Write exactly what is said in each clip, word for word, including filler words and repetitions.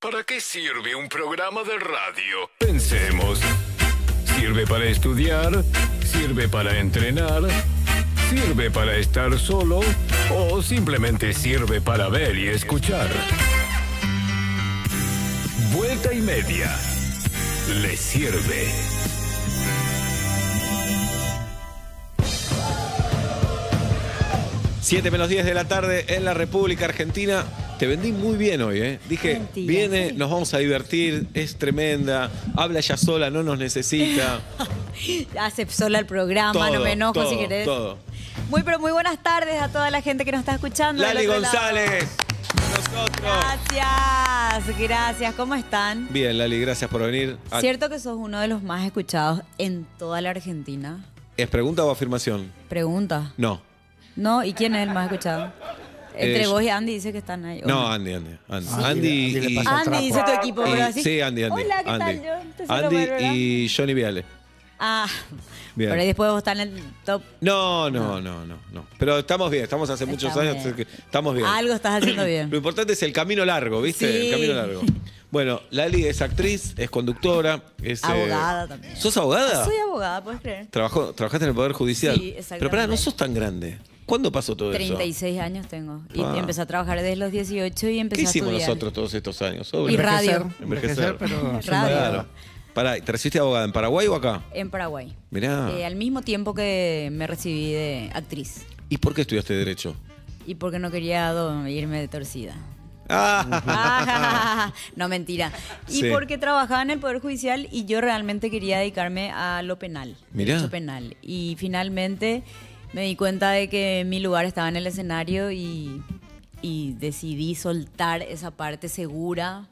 ¿Para qué sirve un programa de radio? Pensemos. Sirve para estudiar, sirve para entrenar, sirve para estar solo o simplemente sirve para ver y escuchar. Vuelta y media. Le sirve. siete menos diez de la tarde en la República Argentina. Te vendí muy bien hoy, ¿eh? Dije, mentira, viene, sí. Nos vamos a divertir, es tremenda, habla ya sola, no nos necesita. Hace sola el programa, todo, no me enojo todo, si querés. Todo. Muy, pero muy buenas tardes a toda la gente que nos está escuchando. Lali González, con nosotros. Gracias, gracias. ¿Cómo están? Bien, Lali, gracias por venir. ¿Cierto que sos uno de los más escuchados en toda la Argentina? ¿Es pregunta o afirmación? Pregunta. No. No, ¿y quién es el más escuchado? Entre eh, vos y Andy dice que están ahí. No, no, Andy, Andy. Andy, sí. Andy, Andy, y, Andy dice tu equipo, y, ¿verdad? Sí, Andy, Andy. Hola, ¿qué Andy. Tal? Yo te Andy mal, y Johnny Viale. Ah, bien. Pero después vos estás en el top. No, no, no, no, no. Pero estamos bien, estamos hace Está muchos bien. años, que estamos bien. Algo estás haciendo bien. Lo importante es el camino largo, ¿viste? Sí. El camino largo. Bueno, Lali es actriz, es conductora, es... Abogada eh... también. ¿Sos abogada? Soy abogada, ¿puedes creer? Trabajó, trabajaste en el Poder Judicial. Sí, exactamente. Pero pará, no sos tan grande. ¿Cuándo pasó todo treinta y seis eso? treinta y seis años tengo. Y ah. empecé a trabajar desde los dieciocho y empecé a estudiar. ¿Qué hicimos nosotros todos estos años? Sobre. Y radio. Envejecer, Envejecer pero... Radio. Claro. Pará, ¿te recibiste abogada en Paraguay o acá? En Paraguay. Mirá. Eh, al mismo tiempo que me recibí de actriz. ¿Y por qué estudiaste Derecho? Y porque no quería irme de torcida. Ah. No, mentira. Y sí. porque trabajaba en el Poder Judicial y yo realmente quería dedicarme a lo penal. Mirá. Derecho penal. Y finalmente... Me di cuenta de que mi lugar estaba en el escenario y, y decidí soltar esa parte segura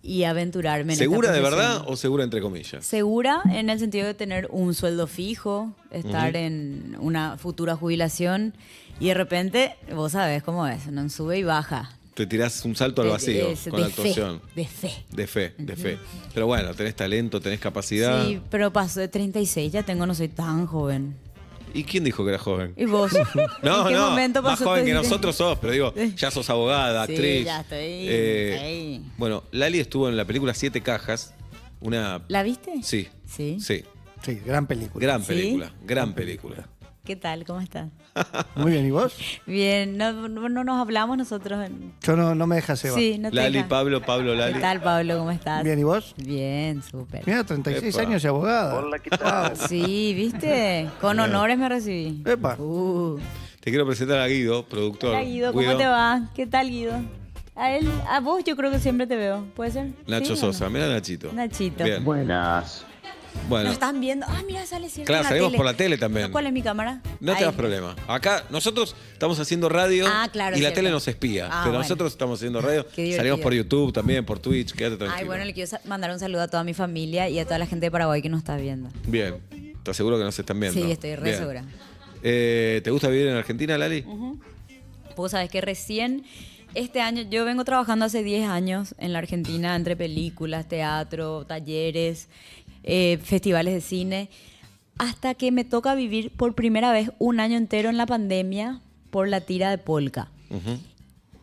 y aventurarme en esta profesión. ¿Segura de verdad o segura entre comillas? Segura en el sentido de tener un sueldo fijo, estar uh-huh. en una futura jubilación y de repente, vos sabés cómo es, no sube y baja. Te tirás un salto al vacío de, de, con de la actuación. Fe, de fe. De fe, de fe. Pero bueno, tenés talento, tenés capacidad. Sí, pero paso de treinta y seis, ya tengo, no soy tan joven. ¿Y quién dijo que era joven? ¿Y vos? No, ¿En qué no, momento pasó más joven que nosotros sos, pero digo, ya sos abogada, sí, actriz. ya estoy eh, ahí. Bueno, Lali estuvo en la película Siete Cajas. Una... ¿La viste? Sí. ¿Sí? Sí. Sí, gran película. Gran película, ¿Sí? gran película. ¿Qué tal? ¿Cómo estás? Muy bien, ¿y vos? Bien, no, no, no nos hablamos nosotros. En... Yo no, no me dejas, Eva. Sí, no te Lali, deja. Pablo, Pablo, Lali. ¿Qué tal, Pablo? ¿Cómo estás? Bien, ¿y vos? Bien, súper. Mira, treinta y seis Epa. Años de abogada. Hola, ¿qué tal? Sí, ¿viste? Con Bien. honores me recibí. Epa. Uh. Te quiero presentar a Guido, productor. Hola, Guido, ¿cómo Guido? te va? ¿Qué tal, Guido? A él, a vos yo creo que siempre te veo. ¿Puede ser? Nacho ¿Sí, Sosa, no? Mira Nachito. Nachito. Bien. Buenas. Bueno. Nos están viendo. Ah, mira, sale cierto. Claro, salimos por la tele también. ¿Cuál es mi cámara? No te das problema. Acá nosotros estamos haciendo radio ah, claro, y la cierto. tele nos espía. Ah, pero bueno. nosotros estamos haciendo radio. Salimos por YouTube también, por Twitch. Quédate tranquilo. Ay, bueno, le quiero mandar un saludo a toda mi familia y a toda la gente de Paraguay que nos está viendo. Bien. ¿Estás seguro que nos están viendo? Sí, estoy re segura. Eh, ¿Te gusta vivir en Argentina, Lali? Uh-huh. Vos sabés que recién... Este año, yo vengo trabajando hace diez años en la Argentina, entre películas, teatro, talleres, eh, festivales de cine, hasta que me toca vivir por primera vez un año entero en la pandemia por la tira de polka. Uh-huh.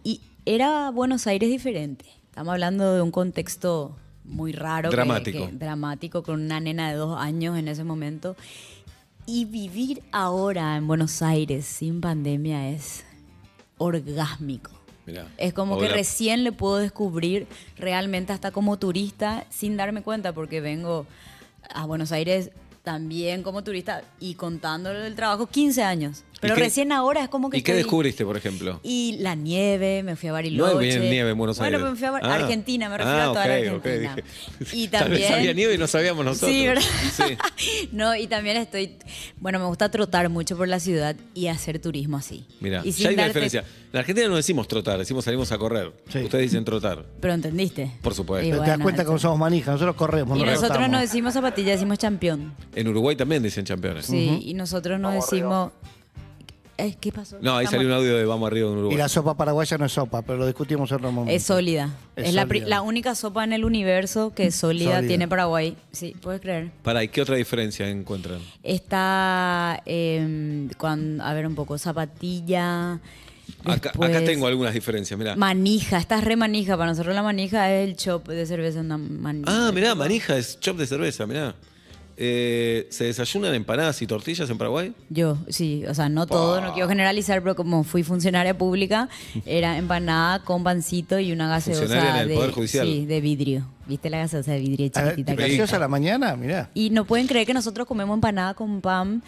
Y era Buenos Aires diferente. Estamos hablando de un contexto muy raro. Dramático. Que, que, dramático, con una nena de dos años en ese momento. Y vivir ahora en Buenos Aires sin pandemia es orgásmico. Mirá, es como hola. que recién le puedo descubrir realmente hasta como turista sin darme cuenta, porque vengo a Buenos Aires también como turista y contándole el trabajo quince años. Pero qué, recién ahora es como que... ¿Y estoy... qué descubriste, por ejemplo? Y la nieve, me fui a Bariloche. No había nieve en Buenos Aires. Bueno, me fui a ah, Argentina, me refiero ah, a toda okay, la Argentina. Okay, dije, y también... Tal vez había nieve y no sabíamos nosotros. Sí, ¿verdad? Sí. No, y también estoy... Bueno, me gusta trotar mucho por la ciudad y hacer turismo así. Mirá, y ya hay darte... una diferencia. En la Argentina no decimos trotar, decimos salimos a correr. Sí. Ustedes dicen trotar. Pero entendiste. Por supuesto. Y bueno, te das cuenta que somos manija, nosotros corremos. Y no nosotros rotamos. No decimos zapatilla, decimos champión. En Uruguay también dicen campeones. Sí, uh-huh. y nosotros no Vamos decimos... Eh, ¿Qué pasó? No, ahí Estamos... salió un audio de Vamos arriba en Uruguay. Y la sopa paraguaya no es sopa, pero lo discutimos en otro momento. Es sólida. Es, es sólida. La, la única sopa en el universo que es sólida, sólida tiene Paraguay. Sí, puedes creer. Para, ¿y qué otra diferencia encuentran? Está, eh, con, a ver un poco, zapatilla... Acá, acá tengo algunas diferencias, mirá. Manija, estás re manija. Para nosotros la manija es el chop de cerveza. Una manija. Ah, mirá, manija es chop de cerveza, mirá. Eh, ¿Se desayunan empanadas y tortillas en Paraguay? Yo, sí, o sea, no pa. todo, no quiero generalizar, pero como fui funcionaria pública, era empanada con pancito y una gaseosa. Funcionaria en el Poder Judicial. Sí, de vidrio. ¿Viste la gaseosa de vidrio chiquitita? ¿Gaseosa a la mañana? Mirá. Y no pueden creer que nosotros comemos empanada con pan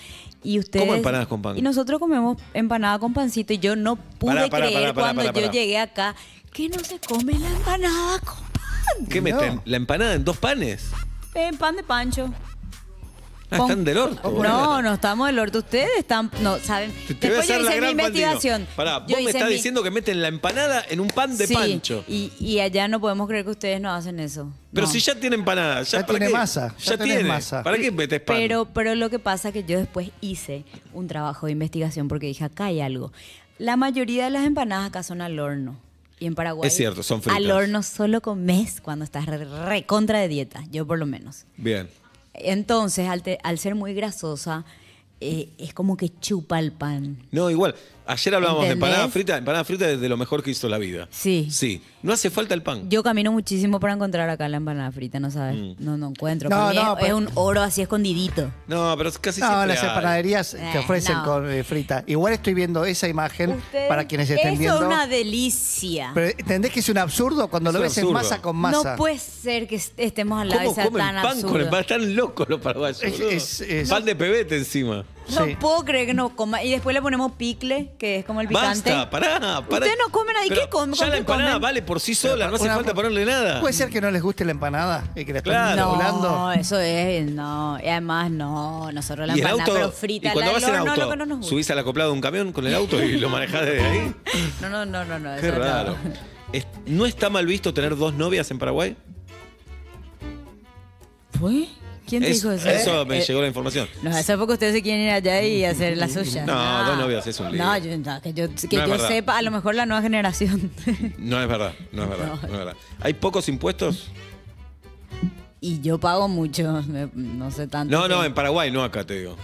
y ustedes... ¿Cómo empanadas con pan? Y nosotros comemos empanada con pancito y yo no pude pará, pará, creer pará, pará, cuando pará, pará, yo pará. llegué acá que no se come la empanada con pan. ¿Qué no. meten? ¿La empanada en dos panes? En pan de pancho. Ah, están del orto. No, no estamos del orto. Ustedes están, no saben. Te Después voy a hacer yo hice la gran mi investigación. Pará, vos me estás mi... diciendo que meten la empanada en un pan de sí, pancho. Y, y allá no podemos creer que ustedes no hacen eso. Pero no. si ya tienen empanada. Ya, ya tiene qué? masa. Ya, ya tiene masa. ¿Para qué metes pan? Pero, pero lo que pasa es que yo después hice un trabajo de investigación porque dije, acá hay algo. La mayoría de las empanadas acá son al horno. Y en Paraguay, es cierto, son fritas. Al horno solo comes cuando estás re, re contra de dieta. Yo por lo menos. Bien. Entonces, al, te, al ser muy grasosa, eh, es como que chupa el pan. No, igual. Ayer hablábamos ¿Entendés? de empanada frita. Empanada frita es de lo mejor que hizo la vida. Sí. Sí. No hace falta el pan. Yo camino muchísimo para encontrar acá la empanada frita, ¿no sabes? Mm. No, no encuentro. No, no, es, pero... es un oro así escondidito. No, pero casi no, siempre las hay. empanaderías eh, que ofrecen no. con eh, frita. Igual estoy viendo esa imagen Usted, para quienes estén eso viendo. Eso es una delicia. Pero ¿entendés que es un absurdo cuando es lo ves absurdo. en masa con masa? No puede ser que estemos al lado de esa tan pan absurdo. Con el pan? Están locos los paraguayos. Es, es, es, pan de pebete encima. No sí. puedo creer que no coma. Y después le ponemos picle, que es como el picante. Basta, pará, pará. Ustedes no comen ahí. ¿Qué comen? Ya la empanada comen? vale por sí sola, no hace una, falta ponerle nada. ¿Puede ser que no les guste la empanada? Y que la claro. están no, eso es, no. Y además, no, nosotros la empanada, auto, pero frita. Y cuando la vas en auto, no, no, no, no subís al acoplado de un camión con el auto y lo manejás desde ahí. No, no, no, no. no Qué raro. No. ¿No está mal visto tener dos novias en Paraguay? ¿Fue? ¿Quién te es, dijo eso? Eso me eh, llegó la información. No, hace poco ustedes se quieren ir allá y hacer la suya. No, ah, dos novias es un lío. No, yo, no, que yo, que no yo sepa, a lo mejor la nueva generación. No es verdad, no es verdad, no. No es verdad. ¿Hay pocos impuestos? Y yo pago mucho, no sé tanto. No, que... no, en Paraguay, no acá te digo.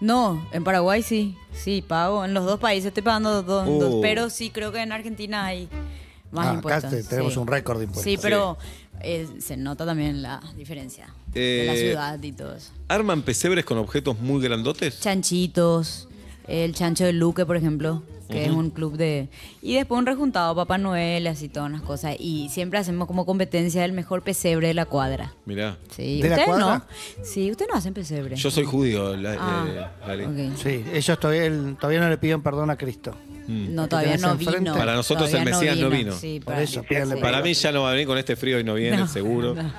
No, en Paraguay sí, sí, pago. En los dos países estoy pagando dos, dos, uh. dos pero sí creo que en Argentina hay más ah, impuestos. Acá tenemos sí. un récord de impuestos. Sí, pero... Sí. Eh, se nota también la diferencia eh, de la ciudad y todo eso. ¿Arman pesebres con objetos muy grandotes? Chanchitos, el chancho de Luque, por ejemplo, que uh-huh. es un club de... Y después un rejuntado, Papá Noel, así todas las cosas. Y siempre hacemos como competencia del mejor pesebre de la cuadra. Mirá. Sí. ¿De la cuadra? No. Sí, ustedes no hacen pesebre. Yo soy judío, la, ah, eh, Lali. Okay. Sí, ellos todavía, el, todavía no le piden perdón a Cristo. Mm. No, todavía no vino. Para nosotros todavía el Mesías no vino. No vino. Sí, para, Por eso, sí. para mí ya no va a venir con este frío y no viene, no, seguro. No.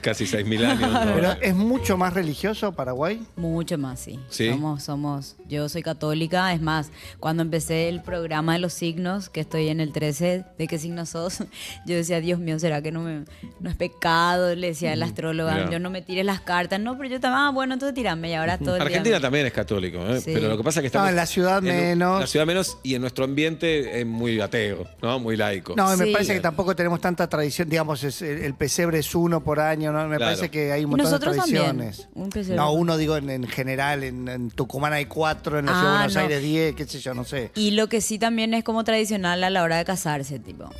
Casi seis mil años. No. Pero ¿es mucho más religioso Paraguay? Mucho más, sí. ¿Sí? Somos, somos, yo soy católica, es más, cuando empecé el programa de los signos, que estoy en el trece, ¿de qué signo sos? Yo decía, Dios mío, ¿será que no, me, no es pecado? Le decía al astrólogo, yo no me tires las cartas. No, pero yo también, ah, bueno, entonces tirame. Y ahora todo el Argentina día... también es católico, ¿eh? Sí. Pero lo que pasa es que estamos... No, en la ciudad menos. En la ciudad menos y en nuestro ambiente es muy ateo, ¿no? Muy laico. No, me sí. parece que tampoco tenemos tanta tradición, digamos, es, el, el pesebre es uno por año. No, me claro. parece que hay un montón de tradiciones. Un no, uno digo en, en general, en, en Tucumán hay cuatro, en la ah, ciudad de Buenos no. Aires diez, qué sé yo, no sé. Y lo que sí también es como tradicional a la hora de casarse, tipo.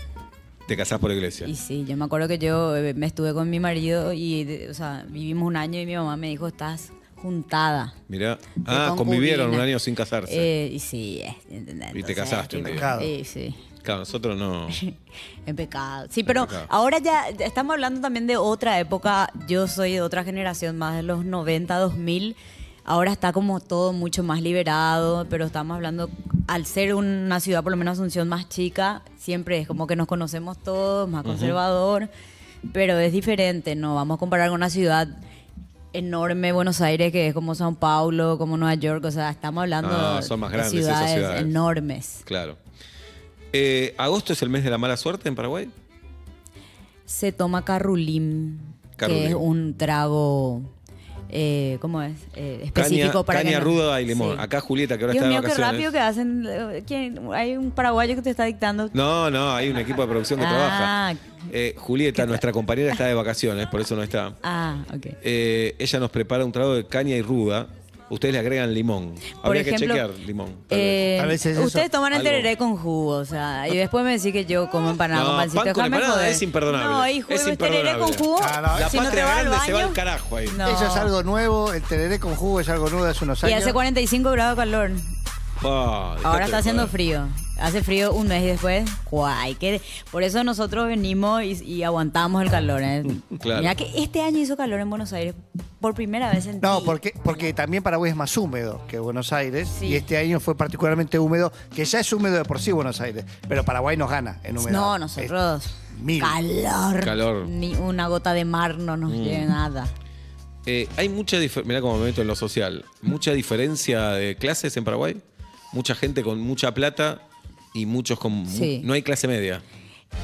¿Te casás por iglesia? Y sí, yo me acuerdo que yo me estuve con mi marido y, o sea, vivimos un año y mi mamá me dijo, estás juntada. Mirá. Ah, convivieron un año sin casarse. Eh, y sí, es, entonces, y te casaste un día. Sí, sí. Claro, nosotros no. En pecado. Sí, pero pecado. ahora ya, ya estamos hablando también de otra época. Yo soy de otra generación, más de los noventa, dos mil. Ahora está como todo mucho más liberado, pero estamos hablando, al ser una ciudad, por lo menos Asunción, más chica, siempre es como que nos conocemos todos, más conservador, uh-huh. pero es diferente, no vamos a comparar con una ciudad enorme, Buenos Aires, que es como Sao Paulo, como Nueva York, o sea, estamos hablando no, son más grandes, de ciudades, ciudades enormes. Claro. Eh, ¿Agosto es el mes de la mala suerte en Paraguay? Se toma carrulín, carrulín. que es un trago, eh, ¿cómo es? Eh, específico caña, para... Caña, que ruda no... y limón. Sí. Acá Julieta, que ahora Dios está mío, de vacaciones. Dios mío, qué rápido que hacen. ¿Quién? Hay un paraguayo que te está dictando. No, no, hay un equipo de producción que ah, trabaja. Eh, Julieta, nuestra compañera, está de vacaciones, por eso no está. Ah, ok. Eh, ella nos prepara un trago de caña y ruda, ustedes le agregan limón. Por Habría ejemplo, que chequear limón. Eh, a veces eso, ustedes toman entereré con jugo, o sea, y después me decís que yo como empanada no, con pancito. Pan con empanada es imperdonable. No, hijo, es entereré con jugo. Ah, no, la si patria no grande baño, se va al carajo ahí. No. Eso es algo nuevo, el entereré con jugo es algo nuevo de hace unos años. Y hace cuarenta y cinco grados calor. Oh, ahora está haciendo frío. Hace frío un mes y después, guay. Que... Por eso nosotros venimos y, y aguantamos el calor. ¿eh? Claro. Mirá que este año hizo calor en Buenos Aires por primera vez en No, porque, porque también Paraguay es más húmedo que Buenos Aires. Sí. Y este año fue particularmente húmedo, que ya es húmedo de por sí Buenos Aires. Pero Paraguay nos gana en humedad. No, nosotros... Mil. Calor. Calor. Ni una gota de mar no nos mm. lleva nada. Eh, hay mucha diferencia... Mirá cómo me meto en lo social. ¿Mucha diferencia de clases en Paraguay? Mucha gente con mucha plata... Y muchos con... Sí. ¿No hay clase media?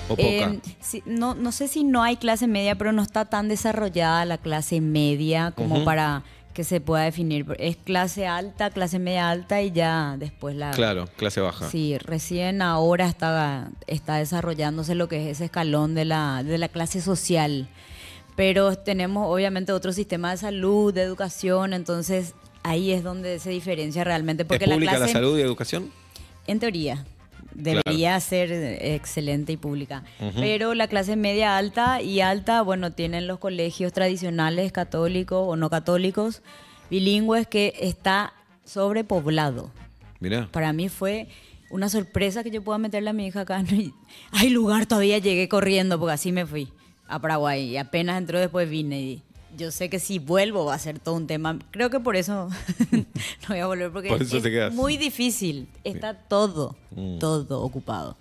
¿O poca? Eh, sí, no, no sé si no hay clase media, pero no está tan desarrollada la clase media como uh-huh. para que se pueda definir. Es clase alta, clase media alta y ya después la... Claro, clase baja. Sí, recién ahora está, está desarrollándose lo que es ese escalón de la, de la clase social. Pero tenemos obviamente otro sistema de salud, de educación, entonces ahí es donde se diferencia realmente. Porque ¿es pública la, clase, la salud y educación? En teoría. Debería claro. ser excelente y pública. Uh-huh. Pero la clase media alta y alta, bueno, tienen los colegios tradicionales, católicos o no católicos, bilingües, que está sobrepoblado. Mirá. Para mí fue una sorpresa que yo pueda meterle a mi hija acá. Hay lugar todavía, llegué corriendo, porque así me fui a Paraguay. Y apenas entró, después vine y... Yo sé que si vuelvo va a ser todo un tema. Creo que por eso no voy a volver, porque por eso es muy difícil. Está todo, mm. todo ocupado.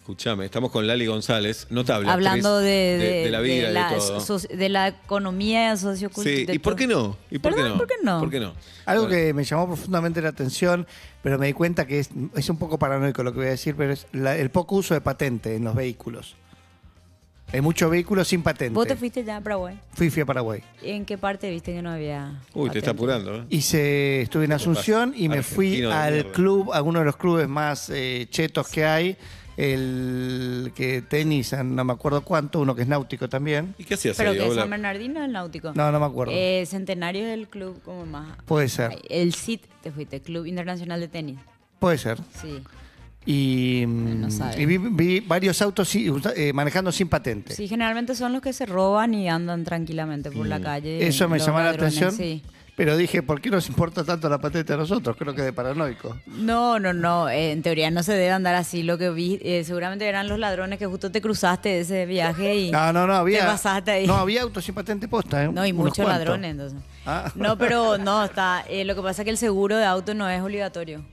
Escuchame, estamos con Lali González, notable. Hablando de, de, de, de la vida, de la, de, todo. So, de la economía sociocultural. Sí, ¿y por qué no? ¿Y por, Perdón, qué no? ¿por qué no? ¿Por qué no? Algo bueno. que me llamó profundamente la atención, pero me di cuenta que es, es un poco paranoico lo que voy a decir, pero es la, el poco uso de patente en los vehículos. Hay muchos vehículos sin patente. ¿Vos te fuiste ya a Paraguay? Fui, fui a Paraguay. ¿En qué parte viste que no había Uy, patente? Te está apurando, ¿eh? Y se, estuve en Asunción y me fui al club, a uno de los clubes más eh, chetos que hay, el que tenis, no me acuerdo cuánto, uno que es náutico también. ¿Y qué hacías ahí? ¿Pero que es San Bernardino o el náutico? No, no me acuerdo. Eh, centenario del club, como más. Puede ser. El C I T te fuiste, Club Internacional de Tenis. Puede ser. Sí. Y, no y vi, vi varios autos eh, manejando sin patente. Sí, generalmente son los que se roban y andan tranquilamente por mm. la calle. Eso me llamó ladrones, la atención, sí. Pero dije, ¿por qué nos importa tanto la patente a nosotros? Creo que de paranoico. No, no, no, eh, en teoría no se debe andar así. Lo que vi, eh, seguramente eran los ladrones que justo te cruzaste ese viaje y no, no, no, había, te pasaste ahí. No, había autos sin patente posta, ¿eh? No, y muchos ladrones entonces. Ah. No, pero no, está eh, lo que pasa es que el seguro de auto no es obligatorio.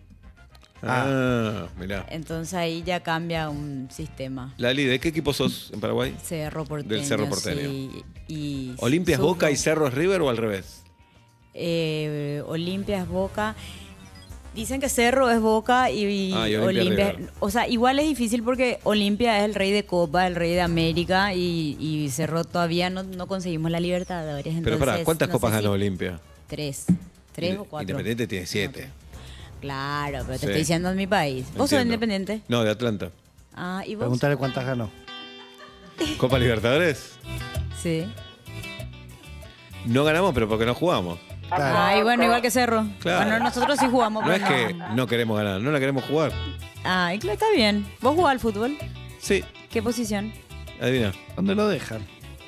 Ah, mirá. Entonces ahí ya cambia un sistema. Lali, ¿de qué equipo sos en Paraguay? Cerro Porteño. Del Cerro Porteño. Sí, y ¿Olimpia es Boca y Cerro es River o al revés? Eh, Olimpia es Boca. Dicen que Cerro es Boca y, ah, y Olimpia. Olimpia o sea, igual es difícil porque Olimpia es el rey de Copa, el rey de América y, y Cerro todavía no, no conseguimos la Libertadores. Entonces, pero pará, ¿cuántas no copas ganó si Olimpia? Tres. Tres o cuatro. Independiente tiene siete. Cuatro. Claro, pero te sí. estoy diciendo en mi país. Entiendo. ¿Vos sos independiente? No, de Atlanta. Ah, ¿y vos? Preguntale cuántas ganó. ¿Copa Libertadores? Sí. No ganamos, pero porque no jugamos. Claro. Ay, bueno, igual que Cerro. Claro. Bueno, nosotros sí jugamos. No es que no queremos ganar, no la queremos jugar. Ah, claro, está bien. ¿Vos jugás al fútbol? Sí. ¿Qué posición? Adivina. ¿Dónde lo dejan?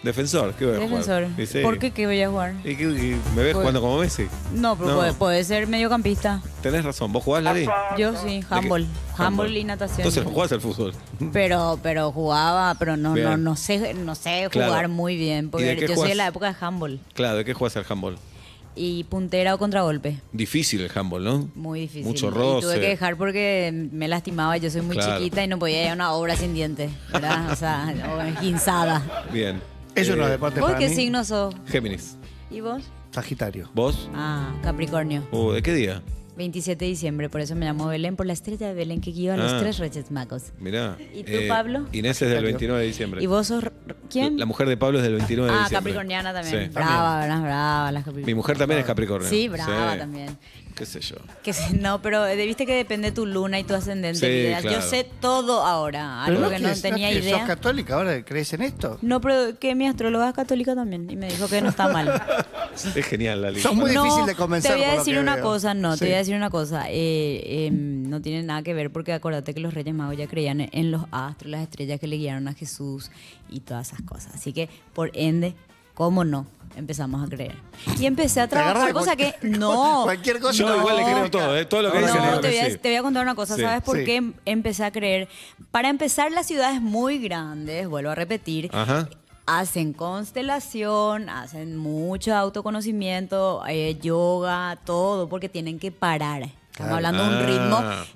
Defensor, ¿qué voy a Defensor. jugar? Defensor. ¿Por qué qué voy a jugar? ¿Y, qué, y me ves ¿Puedo? jugando como Messi? No, pero no. Puede, puede ser mediocampista. Tenés razón. ¿Vos jugás, Lali? Yo sí, handball. Handball y natación. Entonces no jugás al fútbol. Pero, pero jugaba, pero no, no, no sé, no sé jugar claro. muy bien. Porque yo jugás? soy de la época de handball. Claro, ¿de qué jugás al handball? Y puntera o contragolpe. Difícil el handball, ¿no? Muy difícil. Mucho roce. Y tuve que dejar porque me lastimaba. Yo soy muy claro. chiquita y no podía ir a una obra sin dientes, ¿verdad? O sea, esguinzada. Bien. Eso eh, no es deporte para mí. ¿Vos qué signo sos? Géminis. ¿Y vos? Sagitario. ¿Vos? Ah, Capricornio. Uh, ¿de qué día? veintisiete de diciembre, por eso me llamo Belén, por la estrella de Belén que guió a ah, los tres reyes magos. Mirá. ¿Y tú, eh, Pablo? Inés es del veintinueve de diciembre. ¿Y vos sos quién? La mujer de Pablo es del veintinueve de diciembre. Ah, capricorniana también. Sí. Brava, también. brava, brava. Mi mujer también es Capricornio. Sí, brava sí. también. Qué sé yo. Que, no, pero viste que depende tu luna y tu ascendente. Sí, claro. Yo sé todo ahora, algo que no es, tenía no idea. ¿Sos católica ahora? ¿Crees en esto? No, pero que mi astróloga es católica también y me dijo que no está mal. Es genial, Lali. Son muy no, difícil de convencer. Te voy a decir una veo. cosa, no, sí. te voy a decir una cosa. Eh, eh, no tiene nada que ver, porque acuérdate que los Reyes Magos ya creían en los astros, las estrellas que le guiaron a Jesús y todas esas cosas. Así que, por ende, ¿cómo no? Empezamos a creer. Y empecé a trabajar, cosa que no. Cualquier cosa. Yo no, igual le creo todo, ¿eh? Todo lo que no, dicen. No, te voy, a, sí. te voy a contar una cosa. Sí, ¿sabes por sí. qué empecé a creer? Para empezar, las ciudades muy grandes, vuelvo a repetir, ajá, hacen constelación, hacen mucho autoconocimiento, eh, yoga, todo, porque tienen que parar. Estamos ah, hablando de un ritmo. Demasiado.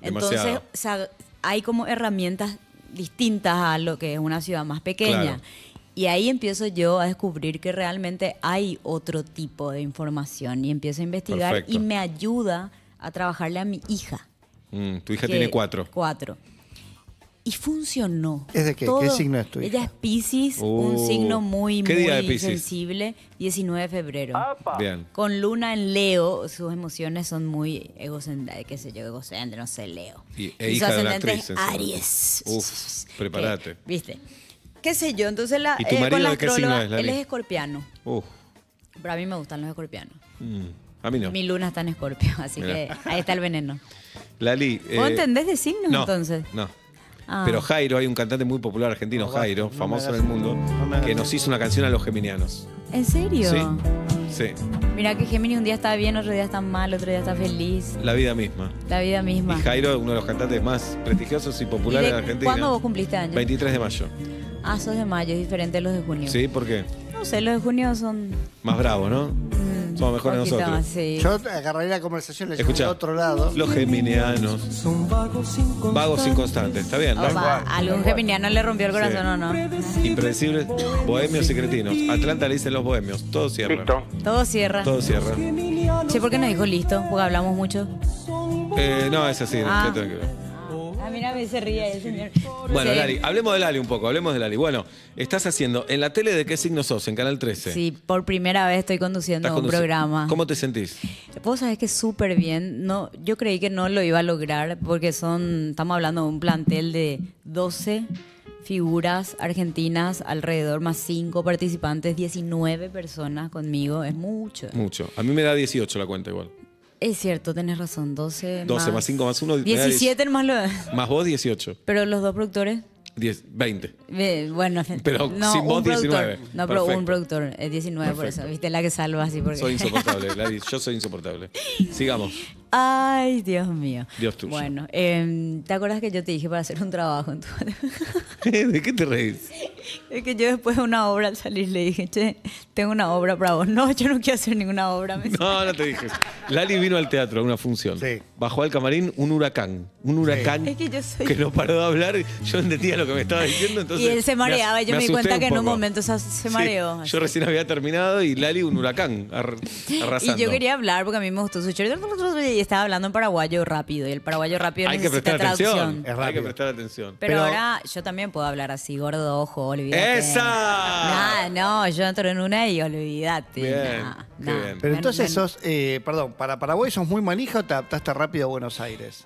Entonces, hay como herramientas distintas a lo que es una ciudad más pequeña. Claro. Y ahí empiezo yo a descubrir que realmente hay otro tipo de información y empiezo a investigar. Perfecto. Y me ayuda a trabajarle a mi hija. Mm, tu hija tiene cuatro. Cuatro. Y funcionó. ¿Es de qué? Todo. ¿Qué signo es tu hija? Ella es Piscis, uh, un signo muy, muy sensible. diecinueve de febrero. ¡Apa! Bien. Con luna en Leo, sus emociones son muy egocéntricas, qué sé yo, egocéntricas, no sé, Leo. Y, e y hija de la actriz. Aries. Uf, prepárate. ¿Viste? Qué sé yo, entonces la, ¿y tu marido eh, con la de qué signo es, Lali? Él es escorpiano. Uf. Pero a mí me gustan los escorpianos. Mm, a mí no. Mi luna está en escorpio, así mirá, que ahí está el veneno. Lali, eh, ¿vos entendés de signos no, entonces? No. Ah. Pero Jairo, hay un cantante muy popular argentino, Jairo, no, famoso en el mundo, no, que nos hizo una canción a los geminianos. ¿En serio? Sí. Sí. Mirá que Géminis un día está bien, otro día está mal, otro día está feliz. La vida misma. La vida misma. Y Jairo, uno de los cantantes más prestigiosos y populares ¿y de, de Argentina. ¿Cuándo vos cumpliste años? veintitrés de mayo. Ah, sos de mayo, es diferente a los de junio. Sí, ¿por qué? No sé, los de junio son... más bravos, ¿no? Mm, somos mejores nosotros. Más, sí. Yo agarraré la conversación y le otro lado. Los geminianos son vagos inconstantes. Vagos inconstantes, está bien. Opa, ¿no? Algún geminiano le rompió el corazón, sí, o no. Impredecibles, bohemios y cretinos. Atlanta le dicen los bohemios, todo cierra. Listo. Todo cierra. Todo cierra. Che, ¿por qué nos dijo listo? Porque hablamos mucho. Eh, no, es así, ah. no, ah, mira, me se ríe el señor. Bueno, sí. Lali, hablemos de Lali un poco, hablemos de Lali. Bueno, estás haciendo, ¿en la tele de qué signo sos? En Canal trece. Sí, por primera vez estoy conduciendo un programa. ¿Cómo te sentís? Vos sabés que súper bien. No, yo creí que no lo iba a lograr porque son, estamos hablando de un plantel de doce figuras argentinas alrededor, más cinco participantes, diecinueve personas conmigo. Es mucho. Mucho. A mí me da dieciocho la cuenta igual. Es cierto, tenés razón, doce, doce más, más cinco más uno... diecisiete más lo... Más vos, dieciocho. ¿Pero los dos productores? diez, veinte. Eh, bueno, pero no, sin vos, diecinueve. No, perfecto, pero un productor, es diecinueve, perfecto, por eso. Viste, la que salva así porque... Soy insoportable, Lali, yo soy insoportable. Sigamos. Ay, Dios mío. Dios tuyo. Bueno, eh, ¿te acuerdas que yo te dije para hacer un trabajo en tu... ¿De qué te reís? Es que yo después de una obra al salir le dije, che, tengo una obra para vos. No, yo no quiero hacer ninguna obra. Me no, no te dije. Lali vino al teatro a una función. Sí. Bajó al camarín un huracán. Un huracán, sí, es que, yo soy... que no paró de hablar. Yo entendía lo que me estaba diciendo. Entonces y él se mareaba. Yo me, me di cuenta que en un momento o sea, se mareó. Sí. Yo recién había terminado y Lali un huracán ar arrasando. Y yo quería hablar porque a mí me gustó su chorro. Y estaba hablando en paraguayo rápido. Y el paraguayo rápido hay necesita que prestar traducción. Atención. Hay que prestar atención. Pero, Pero ahora yo también puedo hablar así, gordo, ojo, olvidate. ¡Esa! Nah, no, yo entro en una y olvidate. Bien, nah, nah. Bien. Pero entonces sos, eh, perdón, ¿para Paraguay sos muy manija o te adaptaste rápido a Buenos Aires?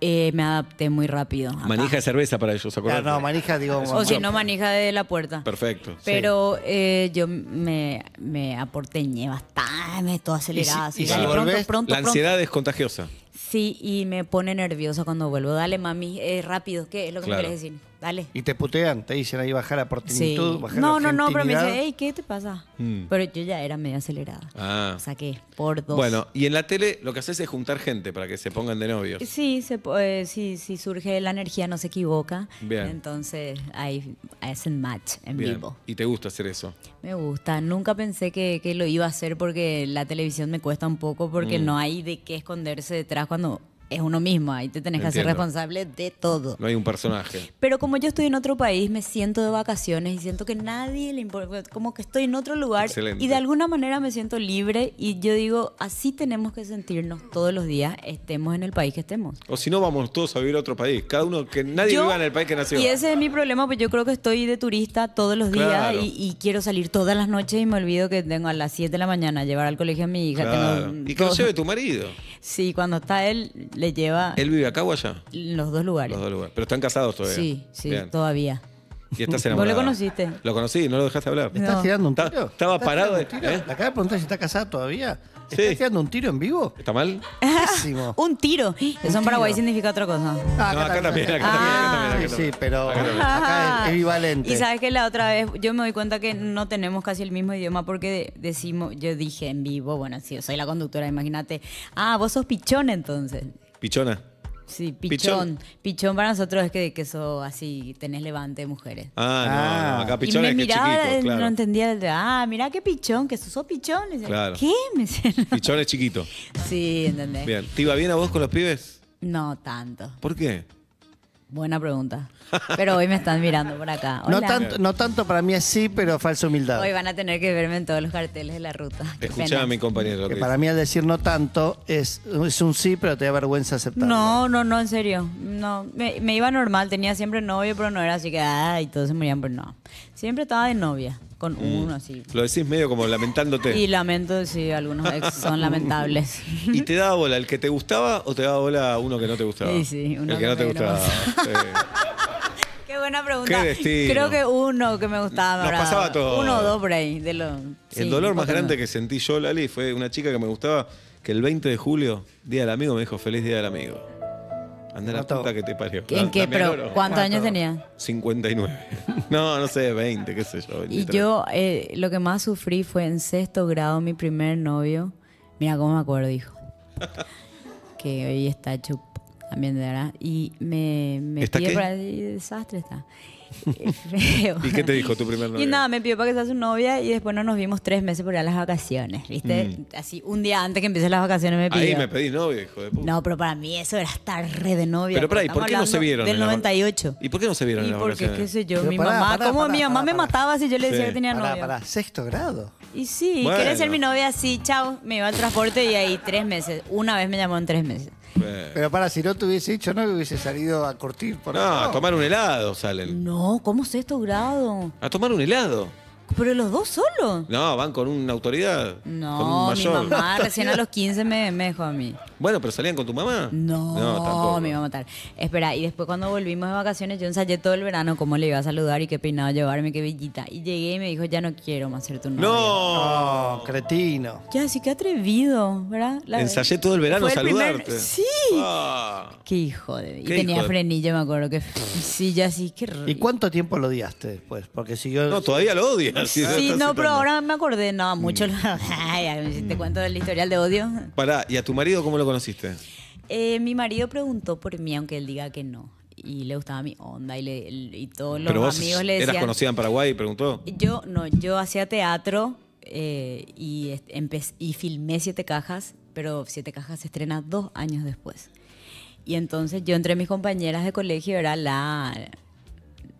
Eh, me adapté muy rápido. Acá. Manija de cerveza para ellos, ¿acordás? No, no, manija, digo... O si no, manija de la puerta. Perfecto. Pero sí, eh, yo me, me aporteñé bastante, todo acelerado. Si, dale, si pronto, pronto, pronto. La ansiedad pronto. Es contagiosa. Sí, y me pone nerviosa cuando vuelvo. Dale, mami, eh, rápido, ¿qué es lo que claro. me querés decir? Dale. Y te putean, te dicen ahí bajar la portinitud, sí. bajar no, la no, no, pero me dicen, hey, ¿qué te pasa? Mm. Pero yo ya era medio acelerada. Ah. Saqué por dos. Bueno, y en la tele lo que haces es juntar gente para que se pongan de novios. Sí, se, eh, sí, sí, surge la energía, no se equivoca. Bien. Entonces ahí hacen match en bien. Vivo. ¿Y te gusta hacer eso? Me gusta. Nunca pensé que, que lo iba a hacer porque la televisión me cuesta un poco porque mm. no hay de qué esconderse detrás cuando... es uno mismo, ahí te tenés entiendo. Que hacer responsable de todo. No hay un personaje. Pero como yo estoy en otro país, me siento de vacaciones y siento que nadie le importa, como que estoy en otro lugar. Excelente. Y de alguna manera me siento libre y yo digo, así tenemos que sentirnos todos los días, estemos en el país que estemos. O si no, vamos todos a vivir a otro país, cada uno, que nadie yo, viva en el país que nació. Y ese es mi problema, pues yo creo que estoy de turista todos los días claro. y, y quiero salir todas las noches y me olvido que tengo a las siete de la mañana a llevar al colegio a mi hija. Claro. Tengo y que lo lleve tu marido. Sí, cuando está él... le lleva... ¿Él vive acá o allá? Los dos lugares. Los dos lugares. Pero están casados todavía. Sí, sí, bien. Todavía. y estás enamorada. ¿Vos lo conociste? Lo conocí, no lo dejaste hablar. ¿Me estás no. tirando un tiro? Estaba parado. ¿Eh? Acá de preguntar si está casada todavía. Sí. ¿Estás tirando un tiro en vivo? ¿Está mal? Pésimo. Un tiro. Que son paraguayos significa otra cosa. Ah, acá no, acá también, acá ah. también. Acá también acá sí, sí, pero acá, acá es, es equivalente. Y sabes que la otra vez yo me doy cuenta que no tenemos casi el mismo idioma porque decimos, yo dije en vivo, bueno, sí, yo soy la conductora, imagínate. Ah, vos sos pichón entonces. Pichona. Sí, pichón. Pichón. Pichón para nosotros es que, que eso así tenés levante de mujeres. Ah, ah, no, acá pichón y me es miraba, que chiquito, claro. No entendía el de, ah, mirá qué pichón, que sos pichón. Claro. ¿Qué? Me decía, no. Pichón es chiquito. Sí, entendés. Bien. ¿Te iba bien a vos con los pibes? No tanto. ¿Por qué? Buena pregunta. Pero hoy me están mirando por acá. Hola. No tanto, no tanto para mí es sí, pero falsa humildad. Hoy van a tener que verme en todos los carteles de la ruta. Escuchá a mi compañero. Que para mí al decir no tanto es, es un sí, pero te da vergüenza aceptarlo. No, no, no, en serio. No, me, me iba normal, tenía siempre novio, pero no era así que ay, todos se morían, pero no. Siempre estaba de novia, con mm. uno así. Lo decís medio como lamentándote. Y lamento, sí, algunos ex son lamentables. ¿Y te daba bola el que te gustaba o te daba bola uno que no te gustaba? Sí, sí, uno el que no te gustaba. Qué buena pregunta. Qué creo que uno que me gustaba. Nos pasaba todo. Uno o dos por ahí. De lo, el sí, dolor más grande que sentí yo, Lali, fue una chica que me gustaba que el veinte de julio, Día del Amigo, me dijo feliz Día del Amigo. Andá la puta que te parió. ¿En qué? Pero, ¿cuántos años tenía? cincuenta y nueve. No, no sé, veinte, qué sé yo. veintitrés. Y yo eh, lo que más sufrí fue en sexto grado mi primer novio. Mira cómo me acuerdo, dijo. Que hoy está chup. También, de verdad. Y me, me pidió para decir, desastre está. Feo. ¿Y qué te dijo tu primer novio? Y nada, me pidió para que seas su novia y después no nos vimos tres meses por ir a las vacaciones, ¿viste? Mm. Así, un día antes que empiecen las vacaciones me pidió. Ahí me pedí novio, hijo de puta. No, pero para mí eso era estar re de novia. Pero para ahí, ¿por qué no se vieron? Del noventa y ocho. ¿Y por qué no se vieron en las vacaciones? Y porque, qué sé yo, pero mi pará, mamá, pará, como pará, mi mamá pará, me pará. mataba si yo le decía sí. que tenía novia. Para sexto grado. Y sí, bueno. Quería ser mi novia, sí, chao. Me iba al transporte y ahí tres meses. Una vez me llamó en tres meses. Pero para, si no te hubiese dicho, no hubiese salido a curtir por No, eso. a tomar un helado salen. No, ¿cómo sexto grado? A tomar un helado. ¿Pero los dos solos? No, van con una autoridad. No, con un mayor. Mi mamá recién a los quince me, me dejó a mí. Bueno, ¿pero salían con tu mamá? No, no tampoco. Me iba a matar. Espera, y después cuando volvimos de vacaciones yo ensayé todo el verano cómo le iba a saludar y qué peinado llevarme, qué bellita. Y llegué y me dijo, ya no quiero más ser tu novia. ¡No! no ¡Cretino! Ya, sí, qué atrevido, ¿verdad? La ensayé todo el verano saludarte. Primer... ¡Sí! Ah. ¡Qué hijo de... Y tenía de... frenillo, me acuerdo que... sí, ya sí, qué raro. ¿Y cuánto tiempo lo odiaste después? Porque si yo... No, todavía lo odias. Sí, sí no, pero ahora me acordé, no, mucho. Ay, te cuento el historial de odio. Pará, ¿y a tu marido cómo lo conociste? Eh, mi marido preguntó por mí, aunque él diga que no. Y le gustaba mi onda y, le, y todos los pero amigos vos le decían... ¿Eras conocida en Paraguay y preguntó? Yo, no, yo hacía teatro eh, y, y filmé Siete Cajas, pero Siete Cajas se estrena dos años después. Y entonces yo entre mis compañeras de colegio era la...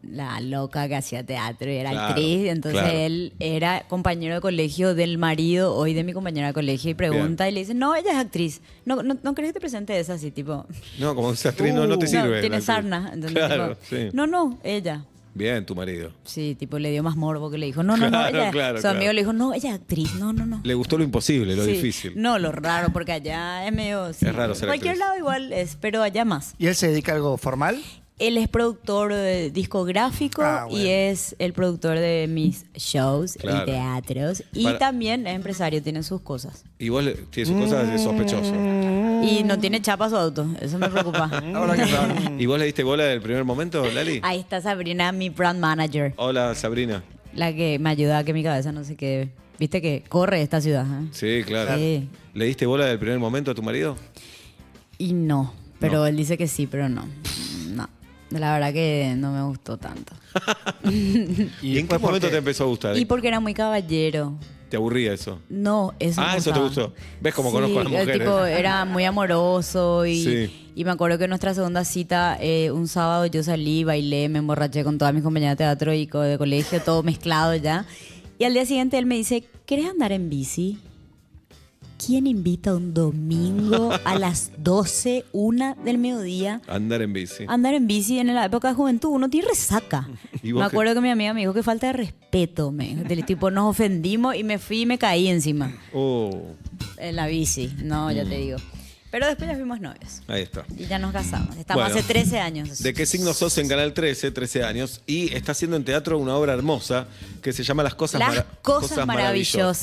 la loca que hacía teatro y era claro, actriz, entonces claro. él era compañero de colegio del marido, hoy de mi compañera de colegio, y pregunta Bien. y le dice, no, ella es actriz, ¿no, no, no crees que te presente esa así, tipo? No, como esa actriz uh, no, no te sirve. No, tiene sarna, entonces, claro, tipo, sí. no, no, ella. Bien, tu marido. Sí, tipo, le dio más morbo que le dijo, no, no, claro, no, ella, claro, su claro. amigo le dijo, no, ella es actriz, no, no, no. Le gustó lo imposible, lo sí. difícil. No, lo raro, porque allá es medio... Sí, es raro ser cualquier actriz. Lado igual es, pero allá más. ¿Y él se dedica a algo formal? Él es productor eh, discográfico ah, bueno. y es el productor de mis shows claro. y teatros. Y Para... también es empresario, tiene sus cosas. Y vos tiene sus cosas de sospechoso. Y no tiene chapa su auto, eso me preocupa. Ahora que sabe. ¿Y vos le diste bola del primer momento, Lali? Ahí está Sabrina, mi brand manager. Hola, Sabrina. La que me ayuda a que mi cabeza no se quede. Viste que corre esta ciudad. ¿eh? Sí, claro. Sí. ¿Le diste bola del primer momento a tu marido? Y no, pero no. él dice que sí, pero no. La verdad que no me gustó tanto. ¿Y en qué momento te empezó a gustar? Y porque era muy caballero. ¿Te aburría eso? No, eso Ah, me eso te gustó. ¿Ves cómo sí, conozco a las mujeres? Tipo, era muy amoroso y, sí. y me acuerdo que en nuestra segunda cita, eh, un sábado yo salí, bailé, me emborraché con todas mis compañeras de teatro y de colegio, todo mezclado ya. Y al día siguiente él me dice, ¿querés andar en bici? ¿Quién invita un domingo a las doce, una del mediodía? Andar en bici. Andar en bici en la época de juventud. Uno tiene resaca. Me acuerdo que mi amiga me dijo que falta de respeto. Me dijo, del tipo, nos ofendimos y me fui y me caí encima. Oh. En la bici. No, ya mm. te digo. Pero después ya fuimos novios. Ahí está. Y ya nos casamos. Estamos bueno, hace trece años. ¿De qué signo sos en Canal trece? trece años. Y está haciendo en teatro una obra hermosa que se llama Las cosas, Las mara cosas, cosas maravillosas.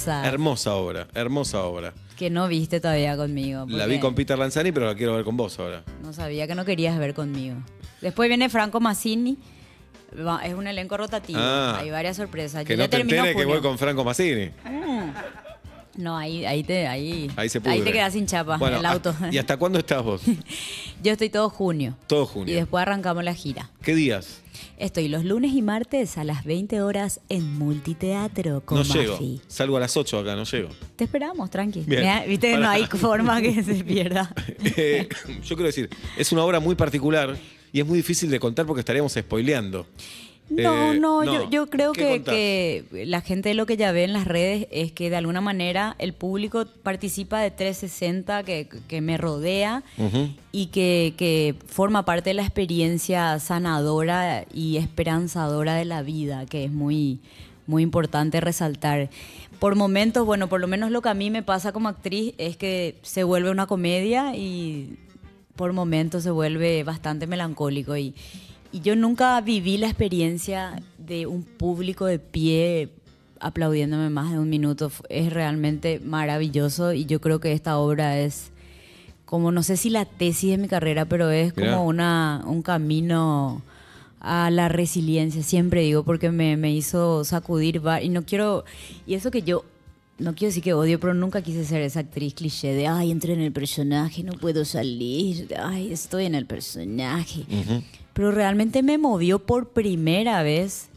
maravillosas. Hermosa obra, hermosa obra. Que no viste todavía conmigo. La vi con Peter Lanzani, pero la quiero ver con vos ahora. No sabía que no querías ver conmigo. Después viene Franco Massini. Es un elenco rotativo. Ah, hay varias sorpresas. Que Yo no ya te enteres que voy con Franco Massini. Ah. No, ahí, ahí te ahí, ahí, se ahí te quedas sin chapa, bueno, en el auto. ¿Y hasta cuándo estás vos? Yo estoy todo junio. Todo junio. Y después arrancamos la gira. ¿Qué días? Estoy los lunes y martes a las veinte horas en Multiteatro con No Mafi. Llego, salgo a las ocho acá, no llego. Te esperamos, tranqui. Bien. Viste, Para. no hay forma que se pierda. eh, yo quiero decir, es una obra muy particular y es muy difícil de contar porque estaríamos spoileando. No, eh, no, no, yo, yo creo que, que la gente lo que ya ve en las redes es que de alguna manera el público participa de trescientos sesenta que, que me rodea uh-huh. y que, que forma parte de la experiencia sanadora y esperanzadora de la vida, que es muy, muy importante resaltar. Por momentos, bueno, por lo menos lo que a mí me pasa como actriz es que se vuelve una comedia y por momentos se vuelve bastante melancólico y... Y yo nunca viví la experiencia de un público de pie aplaudiéndome más de un minuto. Es realmente maravilloso y yo creo que esta obra es como, no sé si la tesis de mi carrera, pero es como Mirá. una un camino a la resiliencia, siempre digo, porque me, me hizo sacudir. Y no quiero, y eso que yo... No quiero decir que odio, pero nunca quise ser esa actriz cliché de ay, entré en el personaje, no puedo salir, ay, estoy en el personaje. Uh-huh. Pero realmente me movió por primera vez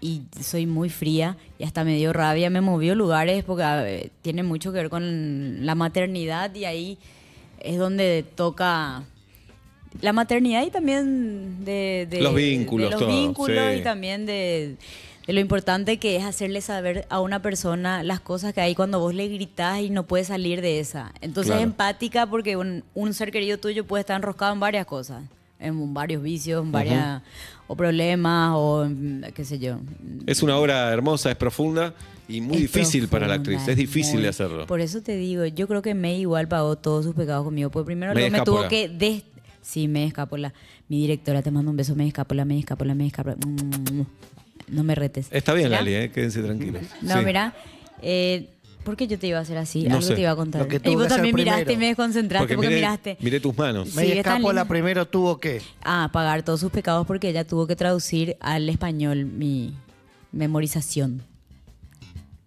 y soy muy fría y hasta me dio rabia. Me movió lugares porque ver, tiene mucho que ver con la maternidad y ahí es donde toca... La maternidad y también de... de los vínculos. De los todo, vínculos sí. y también de... De lo importante que es hacerle saber a una persona las cosas que hay cuando vos le gritás y no puedes salir de esa. Entonces claro. es empática porque un, un ser querido tuyo puede estar enroscado en varias cosas. En varios vicios, en varias, uh-huh. o problemas, o qué sé yo. Es una obra hermosa, es profunda y muy es difícil profunda, para la actriz. Es difícil muy, de hacerlo. Por eso te digo, yo creo que May igual pagó todos sus pecados conmigo. Porque primero me, me tuvo que... Des sí, me escapola. Mi directora, te mando un beso, me escapola, me escapola, me escapola. Mm. No me retes. Está bien, ¿Mirá? Lali, ¿eh? Quédense tranquilos. No, sí. mirá, eh, ¿por qué yo te iba a hacer así? No Algo sé. te iba a contar. Y vos también miraste primero. y me desconcentraste porque, porque miré, miraste. Miré tus manos. Sí, me escapó la primero, ¿tuvo qué? Ah, pagar todos sus pecados porque ella tuvo que traducir al español mi memorización.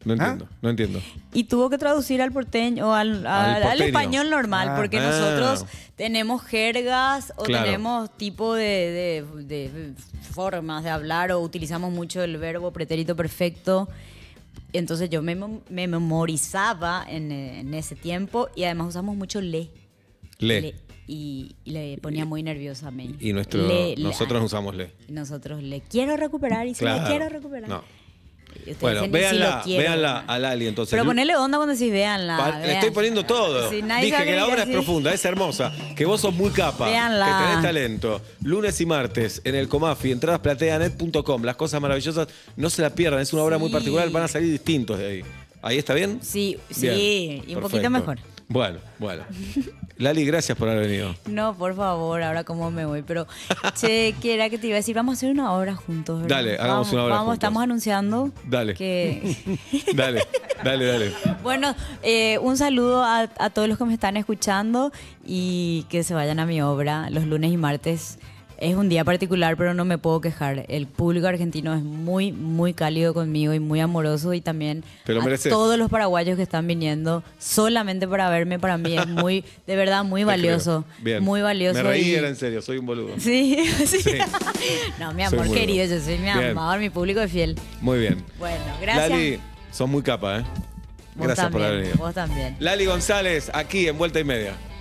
No entiendo, ¿Ah? no entiendo. Y tuvo que traducir al porteño, o al, al, al, al español normal, ah, porque ah. nosotros tenemos jergas o claro. tenemos tipo de, de, de formas de hablar o utilizamos mucho el verbo pretérito perfecto. Entonces yo me, me memorizaba en, en ese tiempo y además usamos mucho le. Le. le y, y le ponía muy nerviosa a mí. Y nuestro, le, nosotros le, usamos le. Nosotros le quiero recuperar y claro. si le quiero recuperar. No. Bueno, véanla, si véanla a Lali entonces. Pero ponele onda cuando decís véanla, véanla. Le estoy poniendo todo. Si Dije que la obra decir... es profunda, es hermosa, que vos sos muy capa, véanla. Que tenés talento. Lunes y martes en el Comafi, entradas plateanet punto com. Las cosas maravillosas, no se la pierdan, es una obra sí. muy particular, van a salir distintos de ahí. ¿Ahí está bien? Sí, bien. sí, y un Perfecto. poquito mejor. Bueno, bueno. Lali, gracias por haber venido. No, por favor, ahora cómo me voy. Pero, che, que era que te iba a decir, vamos a hacer una obra juntos. ¿verdad? Dale, hagamos vamos, una obra vamos, juntos. Estamos anunciando. Dale. Que... dale, dale, dale. Bueno, eh, un saludo a, a todos los que me están escuchando y que se vayan a mi obra los lunes y martes. Es un día particular, pero no me puedo quejar. El público argentino es muy, muy cálido conmigo y muy amoroso. Y también a todos los paraguayos que están viniendo solamente para verme, para mí es muy, de verdad, muy valioso. Bien. Muy valioso. Me reí, y... era en serio, soy un boludo. Sí, sí. sí. No, mi amor querido, yo soy mi bien. amador, mi público es fiel. Muy bien. Bueno, gracias. Lali, sos muy capa, ¿eh? Vos gracias también, por haber venido. Vos también. Lali González, aquí en Vuelta y Media.